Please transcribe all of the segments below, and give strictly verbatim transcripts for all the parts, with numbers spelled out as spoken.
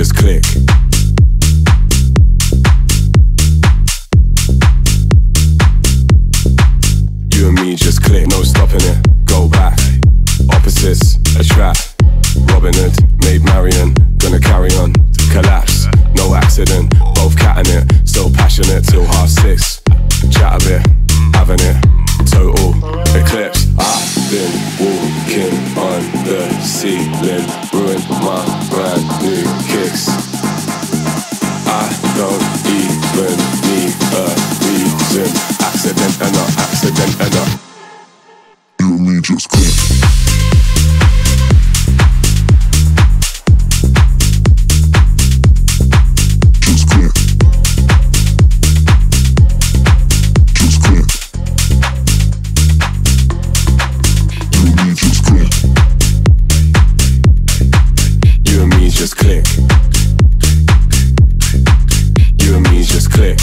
just click. You and me just click, no stopping it, go back. Opposites attract. Robin Hood, Maid Marion, gonna carry on. Collapse, no accident, both cat in it. So passionate till half six. Chat a bit, having it, total eclipse. I've been walking on the ceiling, ruined my brand new kicks. I don't even need a reason. Accident or not, accident or not. You and me just click. Just click. You and me just click. You and me just click.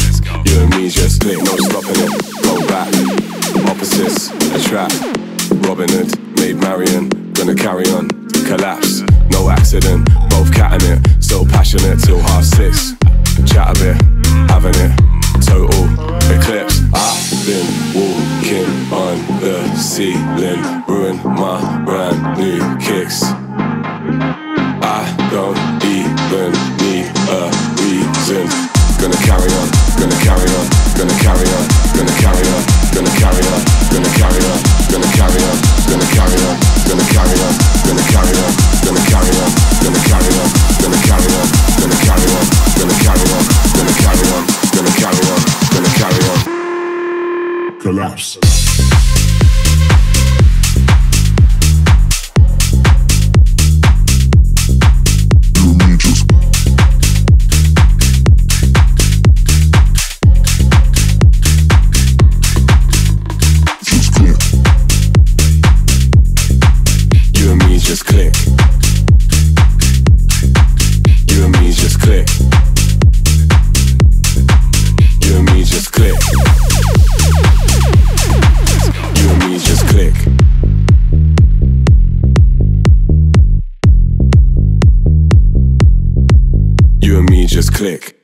Let's go. You and me just click. No stopping it. Go back. Opposites attract. Robin Hood, Maid Marion, gonna carry on. Collapse. No accident. Both cat in it. So passionate till half six. Chat a bit. Having it. Total eclipse. I've been walking on the ceiling, ruined my brand new kicks. I don't even need a reason. Gonna carry on, gonna carry on, gonna carry on, gonna carry on, gonna carry on, gonna carry on, gonna carry on, gonna carry on, gonna carry on, gonna carry on, gonna carry on, gonna carry on, gonna carry on, gonna carry on, gonna carry on, gonna carry on, gonna carry on, gonna carry on. Collapse. Just click. You and me just click. You and me just click. You and me just click. You and me just click.